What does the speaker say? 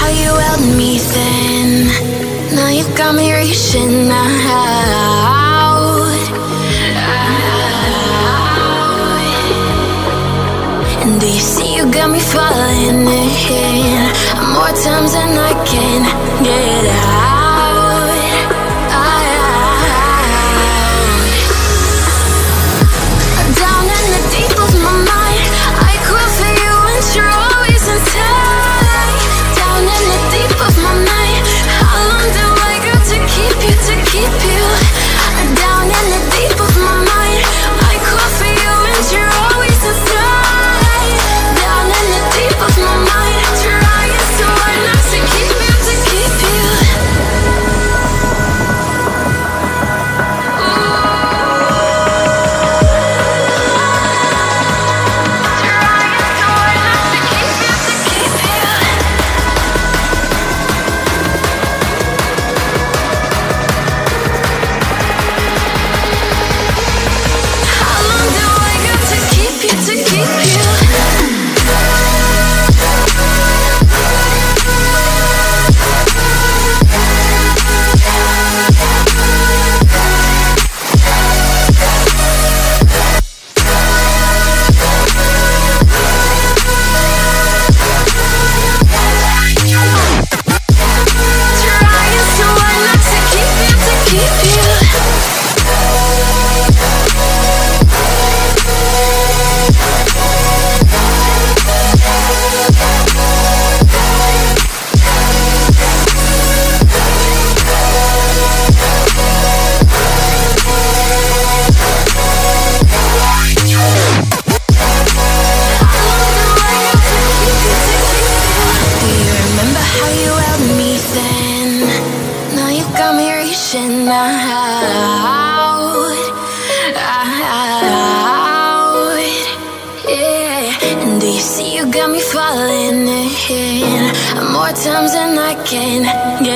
how you held me then. Now you've got me reaching out. And do you see you got me falling in more times than I can get out? Got me falling in more times than I can.